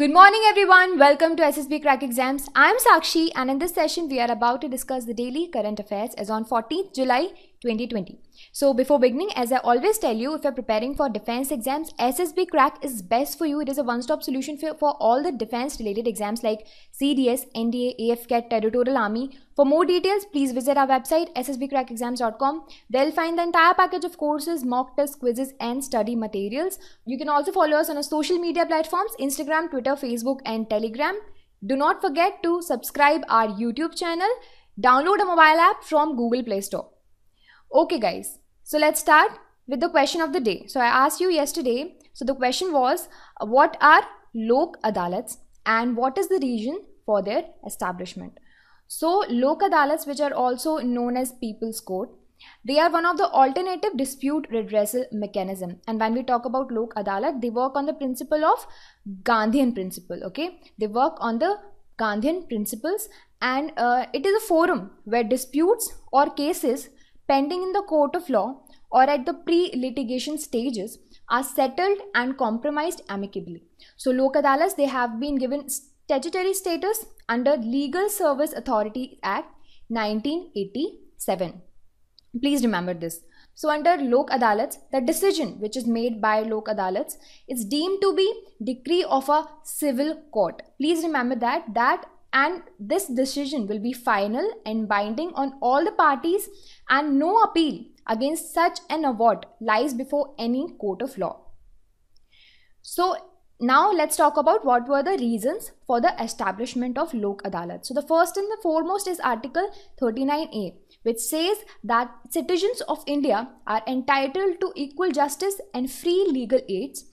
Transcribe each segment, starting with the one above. Good morning everyone, welcome to SSB Crack Exams. I'm Sakshi and in this session we are about to discuss the daily current affairs as on 14th July 2020. So before beginning, as I always tell you, if you're preparing for defense exams, SSB Crack is best for you. It is a one-stop solution for all the defense related exams like CDS, NDA, AFCAT, Territorial Army. For more details, please visit our website SSBcrackExams.com. They'll find the entire package of courses, mock tests, quizzes and study materials. You can also follow us on our social media platforms, Instagram, Twitter, Facebook and Telegram. Do not forget to subscribe our YouTube channel. Download a mobile app from Google Play Store. Okay guys, so let's start with the question of the day. So I asked you yesterday, so the question was, what are Lok Adalats and what is the reason for their establishment? So Lok Adalats, which are also known as People's Court, they are one of the alternative dispute redressal mechanism. And when we talk about Lok Adalat, they work on the principle of Gandhian principle, okay? They work on the Gandhian principles and it is a forum where disputes or cases pending in the court of law or at the pre-litigation stages are settled and compromised amicably. So Lok Adalats, they have been given statutory status under Legal Service Authority Act 1987. Please remember this. So under Lok Adalats, the decision which is made by Lok Adalats is deemed to be decree of a civil court. Please remember that and this decision will be final and binding on all the parties and no appeal against such an award lies before any court of law. So now let's talk about what were the reasons for the establishment of Lok Adalat. So the first and the foremost is Article 39A, which says that citizens of India are entitled to equal justice and free legal aids.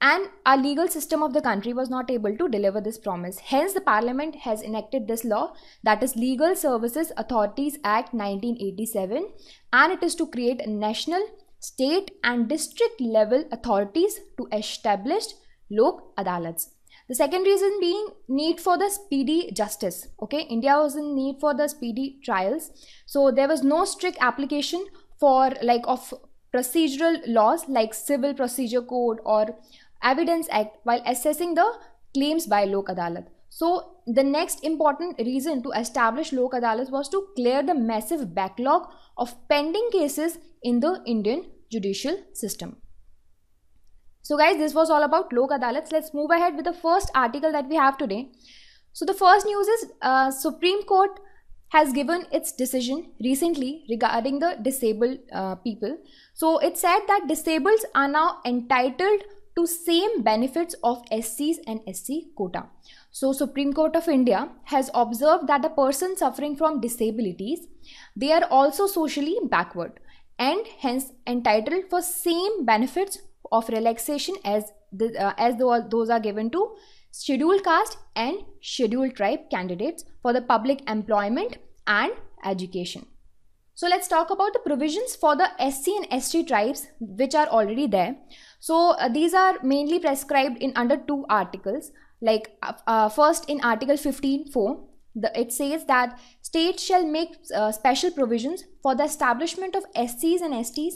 And our legal system of the country was not able to deliver this promise. Hence, the Parliament has enacted this law, that is Legal Services Authorities Act 1987, and it is to create national, state and district level authorities to establish Lok Adalats. The second reason being need for the speedy justice. Okay, India was in need for the speedy trials. So there was no strict application for of procedural laws like Civil Procedure Code or Evidence Act while assessing the claims by Lok Adalat. So the next important reason to establish Lok Adalat was to clear the massive backlog of pending cases in the Indian judicial system. So guys, this was all about Lok Adalats. Let's move ahead with the first article that we have today. So the first news is Supreme Court has given its decision recently regarding the disabled people. So it said that disabled are now entitled to same benefits of SCs and SC quota. So Supreme Court of India has observed that the person suffering from disabilities, they are also socially backward and hence entitled for same benefits of relaxation as those are given to scheduled caste and scheduled tribe candidates for the public employment and education. So let's talk about the provisions for the SC and ST tribes which are already there. So these are mainly prescribed in under two articles, like first in Article 15.4, it says that states shall make special provisions for the establishment of SCs and STs.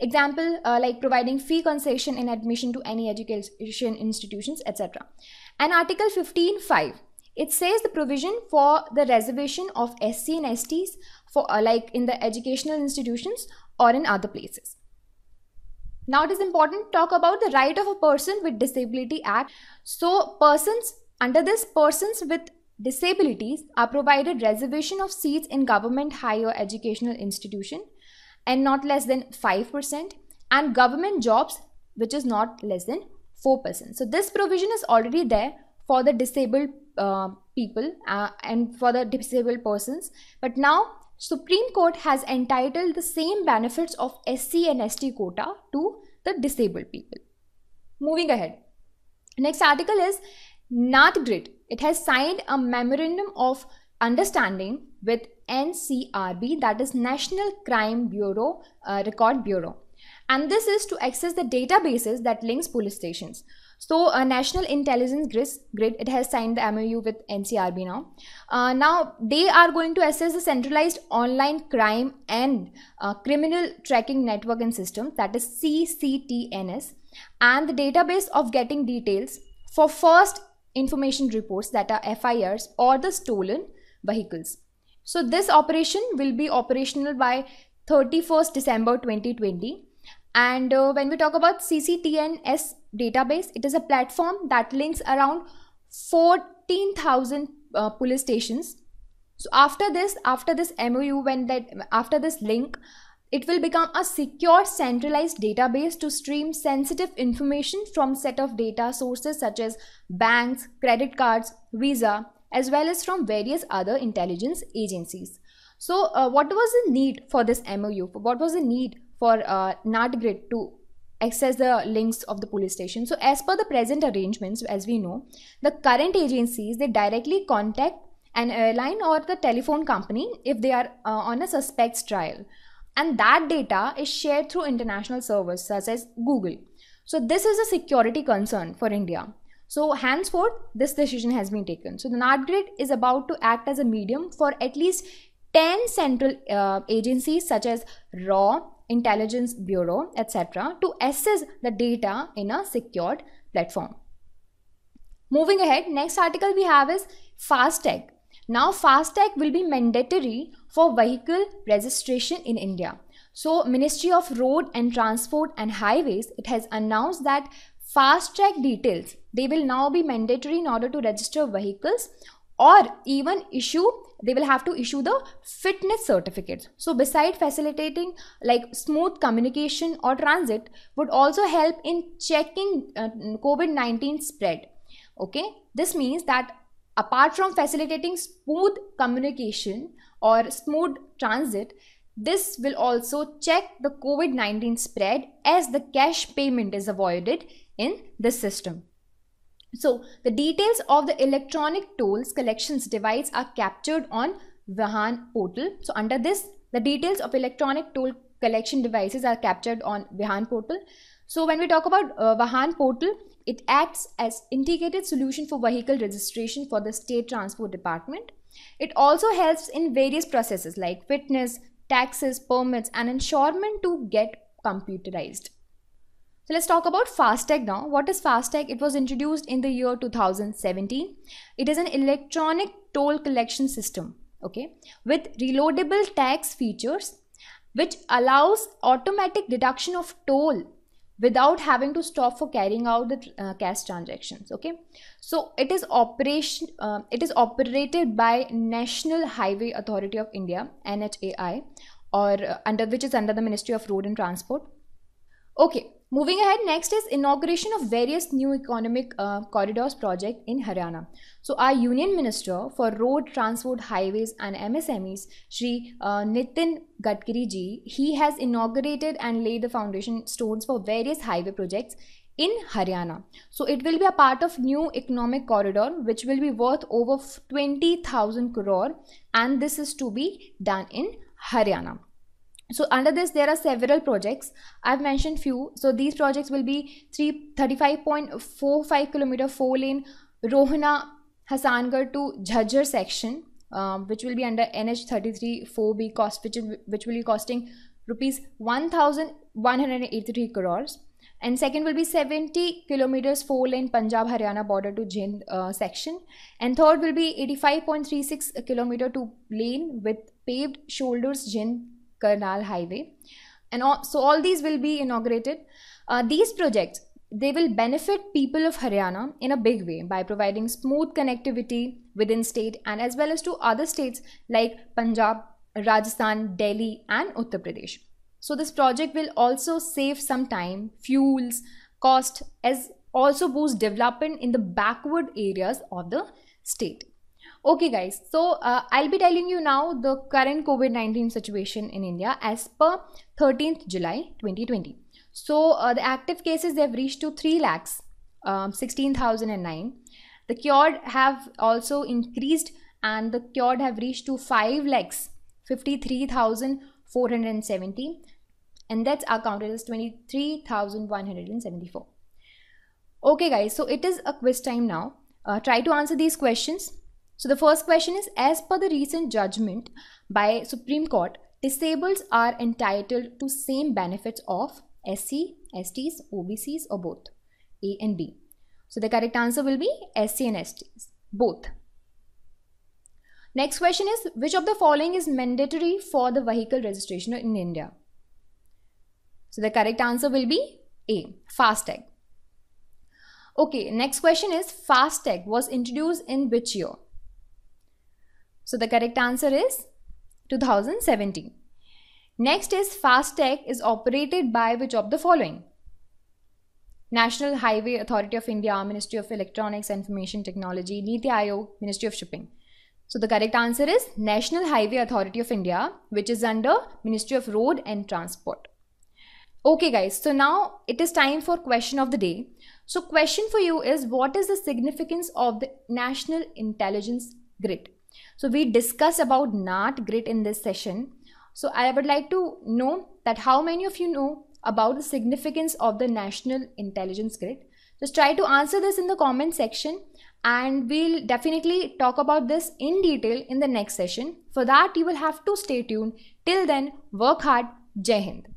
Example like providing fee concession in admission to any education institutions, etc. And Article 15.5, it says the provision for the reservation of SC and STs for in the educational institutions or in other places. Now it is important to talk about the right of a person with disability act. So persons with disabilities are provided reservation of seats in government higher educational institution and not less than 5%, and government jobs which is not less than 4%. So this provision is already there for the disabled people and for the disabled persons, but now Supreme Court has entitled the same benefits of SC and ST quota to the disabled people. Moving ahead, next article is NATGRID. It has signed a memorandum of understanding with NCRB, that is National Crime Bureau Record Bureau, and this is to access the databases that links police stations. So National Intelligence Grid, it has signed the MOU with NCRB now. Now they are going to assess the centralized online crime and criminal tracking network and system, that is CCTNS, and the database of getting details for first information reports that are FIRs or the stolen vehicles. So this operation will be operational by 31st December 2020. And when we talk about CCTNS database, it is a platform that links around 14,000 police stations. So after this MOU, after this link, it will become a secure centralized database to stream sensitive information from set of data sources such as banks, credit cards, visa, as well as from various other intelligence agencies. So what was the need for this MOU? What was the need for NATGRID to access the links of the police station? So as per the present arrangements, as we know, the current agencies, they directly contact an airline or the telephone company if they are on a suspect's trial. And that data is shared through international servers such as Google. So this is a security concern for India. So henceforth, this decision has been taken. So the NATGRID is about to act as a medium for at least 10 central agencies such as RAW, Intelligence Bureau, etc. to access the data in a secured platform. Moving ahead, next article we have is FASTag. Now FASTag will be mandatory for vehicle registration in India. So Ministry of Road and Transport and Highways, it has announced that FASTag details, they will now be mandatory in order to register vehicles, or even they will have to issue the fitness certificates. So beside facilitating like smooth communication or transit, would also help in checking COVID-19 spread. Okay, this means that apart from facilitating smooth communication or smooth transit, this will also check the COVID-19 spread, as the cash payment is avoided in this system. So the details of the electronic tolls collections device are captured on Vahan portal. So under this, the details of electronic toll collection devices are captured on Vahan portal. So when we talk about Vahan portal, it acts as integrated solution for vehicle registration for the State Transport Department. It also helps in various processes like fitness, taxes, permits, and insurance to get computerized. So let's talk about FASTag now. What is FASTag? It was introduced in the year 2017. It is an electronic toll collection system, okay, with reloadable tax features, which allows automatic deduction of toll without having to stop for carrying out the cash transactions. Okay, so it is operated by National Highway Authority of India, NHAI, or under the Ministry of Road and Transport. Okay. Moving ahead, next is inauguration of various new economic corridors project in Haryana. So our Union Minister for Road, Transport, Highways and MSMEs, Shri Nitin Gadkari ji, he has inaugurated and laid the foundation stones for various highway projects in Haryana. So it will be a part of new economic corridor, which will be worth over 20,000 crore, and this is to be done in Haryana. So under this, there are several projects. I've mentioned few. So these projects will be 35.45 km 4-lane Rohana Hassangar to Jhajjar section, which will be under NH 33 4B cost, which will be costing rupees 1,183 crores. And second will be 70 kilometers 4-lane Punjab Haryana border to Jind section. And third will be 85.36 km 2-lane with paved shoulders Jind Karnal highway. And so all these will be inaugurated. These projects, they will benefit people of Haryana in a big way by providing smooth connectivity within state and as well as to other states like Punjab, Rajasthan, Delhi and Uttar Pradesh. So this project will also save some time, fuels, cost, as also boost development in the backward areas of the state. Okay guys, so I'll be telling you now the current COVID-19 situation in India as per 13th July 2020. So the active cases, they've reached to 3,16,009. The cured have also increased, and the cured have reached to 5,53,470, and that's accounted as 23,174. Okay guys, so it is a quiz time now. Try to answer these questions. So the first question is, as per the recent judgment by Supreme Court, disabled are entitled to same benefits of SC, STs, OBCs or both? A and B. So the correct answer will be SC and ST, both. Next question is, which of the following is mandatory for the vehicle registration in India? So the correct answer will be A, FASTag. Okay, next question is, FASTag was introduced in which year? So the correct answer is 2017. Next is, FASTag is operated by which of the following? National Highway Authority of India, Ministry of Electronics and Information Technology, Niti Aayog, Ministry of Shipping. So the correct answer is National Highway Authority of India, which is under Ministry of Road and Transport. Okay guys, so now it is time for question of the day. So question for you is, what is the significance of the National Intelligence Grid? So we discussed about NATGRID in this session. So I would like to know that how many of you know about the significance of the National Intelligence Grid. Just try to answer this in the comment section, and we'll definitely talk about this in detail in the next session. For that, you will have to stay tuned. Till then, work hard. Jai Hind.